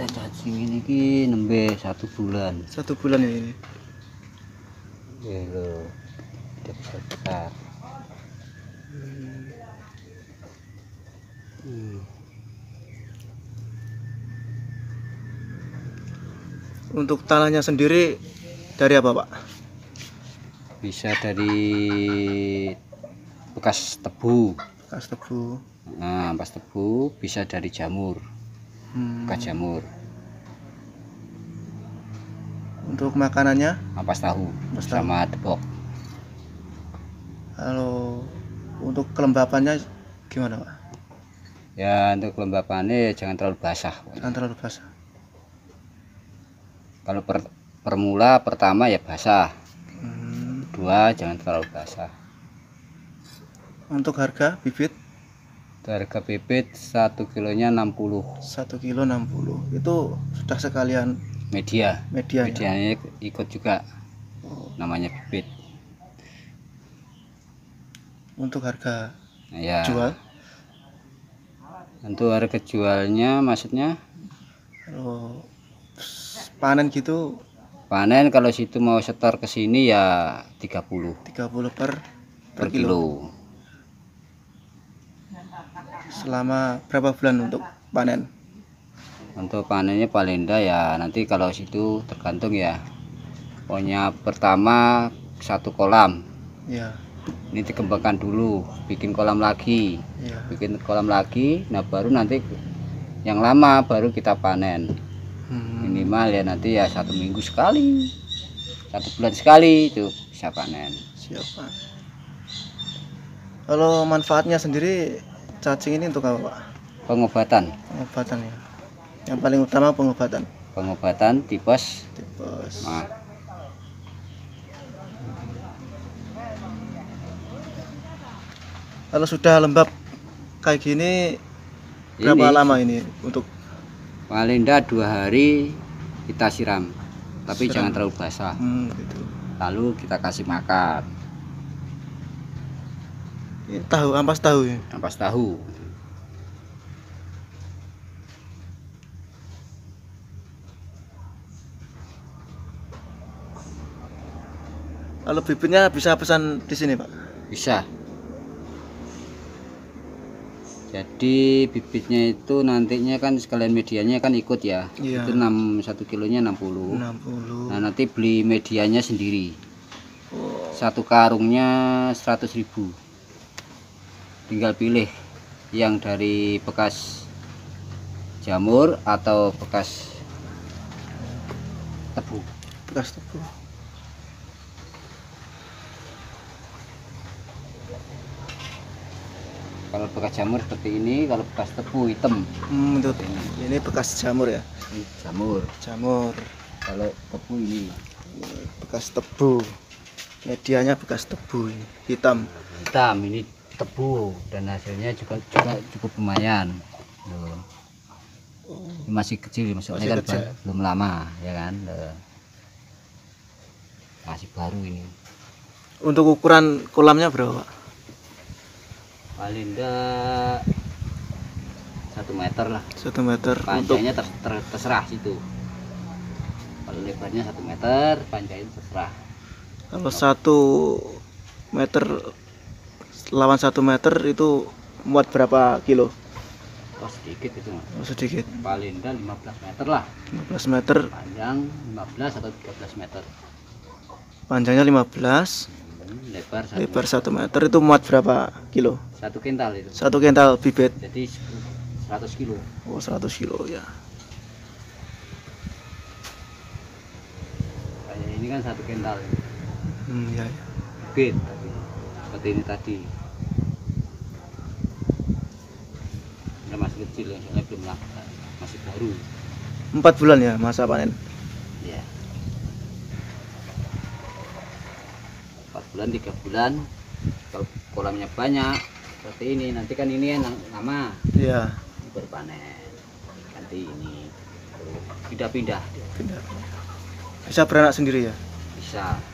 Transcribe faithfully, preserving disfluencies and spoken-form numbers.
teh cacing ini ki nembe satu bulan. Satu bulan ya ini. Ya lo, dekat. Hmm. Untuk tanahnya sendiri dari apa, Pak? Bisa dari bekas tebu. Bekas tebu. Nah, bekas tebu bisa dari jamur. Hmm. Bekas jamur. Untuk makanannya? Ampas tahu, ampas tahu sama tepok. Halo. Untuk kelembapannya gimana, Pak? Ya, untuk kelembapannya jangan terlalu basah. Jangan terlalu basah. Kalau per, permula pertama ya basah. Hmm. Kedua jangan terlalu basah. Untuk harga bibit? Untuk harga bibit satu kilonya enam puluh. Satu kilo enam puluh. Itu sudah sekalian media. Media. Medianya ikut juga. Oh. Namanya bibit. Untuk harga ya. Jual? Untuk harga jualnya maksudnya? Kalau panen gitu? Panen kalau situ mau setor ke sini ya tiga puluh. tiga puluh per per, per kilo. kilo. Selama berapa bulan untuk panen? Untuk panennya paling rendah ya nanti kalau situ tergantung ya. Pokoknya pertama satu kolam. Ya. Ini dikembangkan dulu, bikin kolam lagi, ya. Bikin kolam lagi. Nah baru nanti yang lama baru kita panen. Hmm. Minimal ya nanti ya satu minggu sekali, satu bulan sekali itu bisa panen. Siapa? Kalau manfaatnya sendiri? Cacing ini untuk apa, Pak? Pengobatan. Pengobatan ya. Yang paling utama pengobatan. Pengobatan tipes. Tipes. Nah. Kalau sudah lembab kayak gini ini, berapa lama ini untuk? Paling tidak dua hari kita siram, tapi siram. Jangan terlalu basah. Hmm, gitu. Lalu kita kasih makan. Tahu, ampas tahu ya? Ampas tahu. Kalau bibitnya bisa pesan di sini, Pak? Bisa. Jadi bibitnya itu nantinya kan sekalian medianya kan ikut ya. Iya. Itu enam, satu kilonya enam puluh. enam puluh. Nah, nanti beli medianya sendiri. Oh. Satu karungnya seratus ribu. Tinggal pilih yang dari bekas jamur atau bekas tebu. Bekas tebu. Kalau bekas jamur seperti ini, kalau bekas tebu hitam. Hmm, itu ini bekas jamur ya? Ini jamur. Jamur. Kalau tebu ini bekas tebu. Medianya bekas tebu hitam. Hitam ini. Tebu dan hasilnya juga juga cukup lumayan loh. Masih kecil maksudnya masih kan kecil. Belum lama ya kan loh. Masih baru ini. Untuk ukuran kolamnya berapa, Pak? Paling enggak satu meter lah. Satu meter. Panjangnya ter, ter, terserah situ. Kalau lebarnya satu meter, panjangnya terserah. Kalau satu meter lawan satu meter itu muat berapa kilo? Oh, sedikit itu mas. Oh, sedikit. Paling enggak lima belas meter lah. lima belas meter. Panjang lima belas atau tiga belas meter. Panjangnya lima belas. Hmm, lebar satu lebar meter. satu meter itu muat berapa kilo? Satu kental itu. Satu kental bibit. Jadi seratus kilo. Oh, seratus kilo ya. Kayak ini kan satu kental. Hmm, ya. Bibit seperti ini tadi. Masih kecil, soalnya belum laku, masih baru. Empat bulan ya masa panen? Iya. Empat bulan, tiga bulan. Kalau kolamnya banyak seperti ini, nanti kan ini yang lama. Iya. Berpanen. Ganti ini. Pindah-pindah. Pindah. Bisa beranak sendiri ya? Bisa.